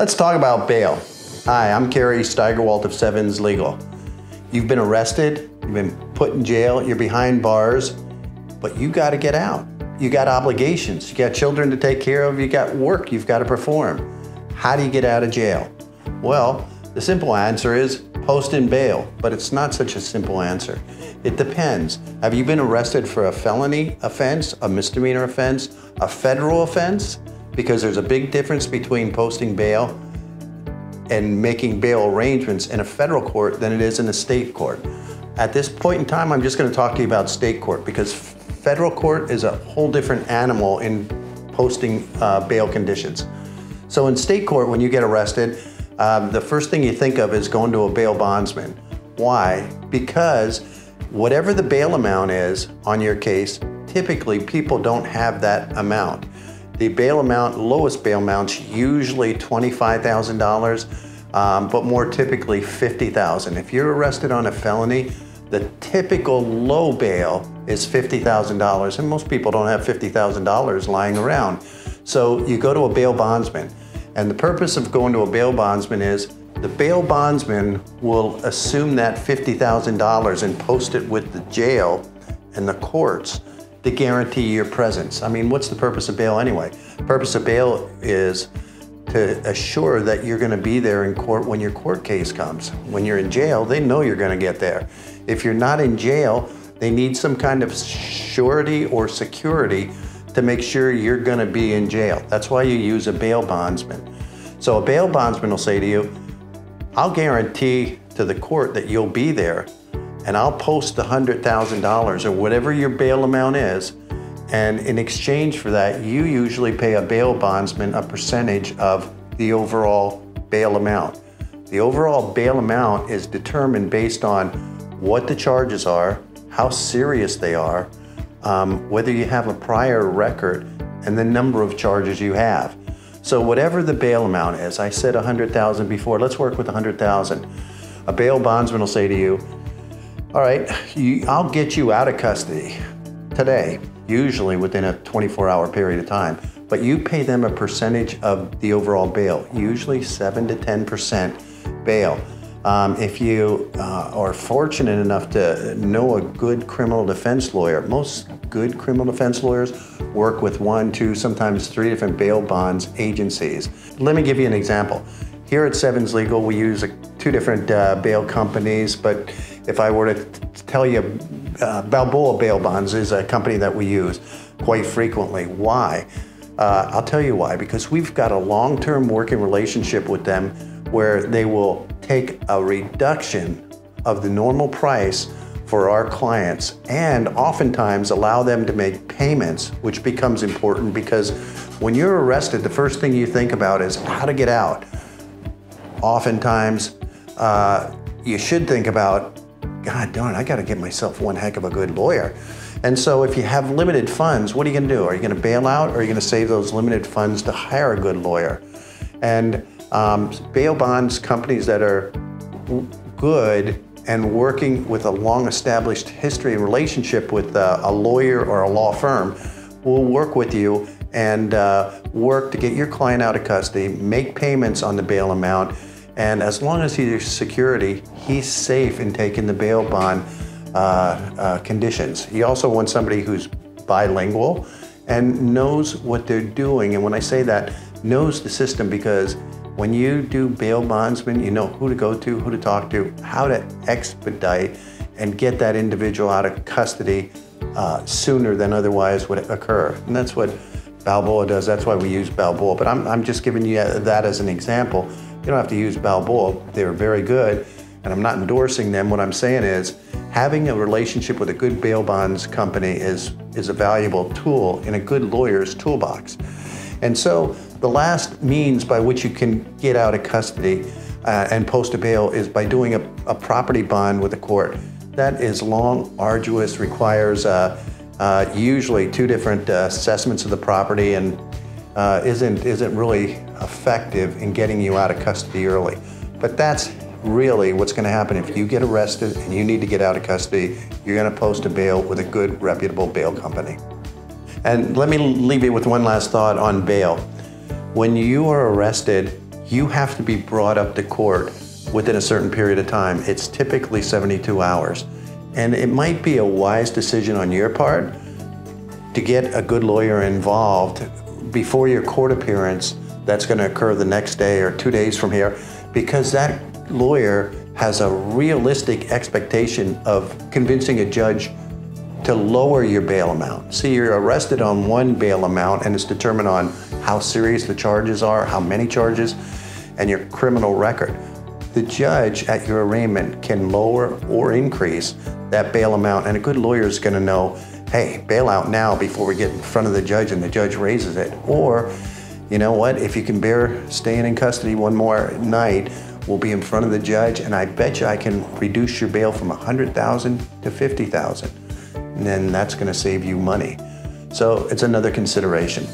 Let's talk about bail. Hi, I'm Kerry Steigerwald of Sevens Legal. You've been arrested, you've been put in jail, you're behind bars, but you gotta get out. You got obligations, you got children to take care of, you got work you've gotta perform. How do you get out of jail? Well, the simple answer is post and bail, but it's not such a simple answer. It depends. Have you been arrested for a felony offense, a misdemeanor offense, a federal offense? Because there's a big difference between posting bail and making bail arrangements in a federal court than it is in a state court. At this point in time, I'm just going to talk to you about state court because federal court is a whole different animal in posting bail conditions. So in state court, when you get arrested, the first thing you think of is going to a bail bondsman. Why? Because whatever the bail amount is on your case, typically people don't have that amount. The bail amount, lowest bail amount's usually $25,000, but more typically $50,000. If you're arrested on a felony, the typical low bail is $50,000, and most people don't have $50,000 lying around. So you go to a bail bondsman, and the purpose of going to a bail bondsman is the bail bondsman will assume that $50,000 and post it with the jail and the courts to guarantee your presence. I mean, what's the purpose of bail anyway? Purpose of bail is to assure that you're gonna be there in court when your court case comes. When you're in jail, they know you're gonna get there. If you're not in jail, they need some kind of surety or security to make sure you're gonna be in jail. That's why you use a bail bondsman. So a bail bondsman will say to you, I'll guarantee to the court that you'll be there, and I'll post the $100,000 or whatever your bail amount is, and in exchange for that, you usually pay a bail bondsman a percentage of the overall bail amount. The overall bail amount is determined based on what the charges are, how serious they are, whether you have a prior record, and the number of charges you have. So whatever the bail amount is, I said $100,000 before, let's work with $100,000. A bail bondsman will say to you, all right, I'll get you out of custody today, usually within a 24-hour period of time, but you pay them a percentage of the overall bail, usually 7 to 10% bail. If you are fortunate enough to know a good criminal defense lawyer, most good criminal defense lawyers work with 1, 2, sometimes 3 different bail bonds agencies. Let me give you an example. Here at Sevens Legal, we use 2 different bail companies, but if I were to tell you, Balboa Bail Bonds is a company that we use quite frequently. Why? I'll tell you why, because we've got a long-term working relationship with them where they will take a reduction of the normal price for our clients and oftentimes allow them to make payments, which becomes important because when you're arrested, the first thing you think about is how to get out. Oftentimes, you should think about, God darn, I gotta get myself one heck of a good lawyer. And so if you have limited funds, what are you gonna do? Are you gonna bail out or are you gonna save those limited funds to hire a good lawyer? And bail bonds companies that are good and working with a long-established history and relationship with a lawyer or a law firm will work with you and work to get your client out of custody, make payments on the bail amount, and as long as he's security, he's safe in taking the bail bond conditions. You also want somebody who's bilingual and knows what they're doing. And when I say that, knows the system, because when you do bail bondsman, you know who to go to, who to talk to, how to expedite and get that individual out of custody sooner than otherwise would occur. And that's what Balboa does. That's why we use Balboa. But I'm just giving you that as an example. You don't have to use Balboa, they're very good, and I'm not endorsing them. What I'm saying is having a relationship with a good bail bonds company is a valuable tool in a good lawyer's toolbox. And so the last means by which you can get out of custody and post a bail is by doing a property bond with the court. That is long, arduous, requires usually 2 different assessments of the property, and isn't really effective in getting you out of custody early. But that's really what's going to happen if you get arrested and you need to get out of custody. You're going to post a bail with a good, reputable bail company. And let me leave you with one last thought on bail. When you are arrested, you have to be brought up to court within a certain period of time. It's typically 72 hours. And it might be a wise decision on your part to get a good lawyer involved before your court appearance that's going to occur the next day or 2 days from here, because that lawyer has a realistic expectation of convincing a judge to lower your bail amount. See, you're arrested on one bail amount and it's determined on how serious the charges are, how many charges, and your criminal record. The judge at your arraignment can lower or increase that bail amount, and a good lawyer is going to know, hey, bail out now before we get in front of the judge and the judge raises it. Or, you know what, if you can bear staying in custody one more night, we'll be in front of the judge and I bet you I can reduce your bail from $100,000 to $50,000. And then that's going to save you money. So it's another consideration.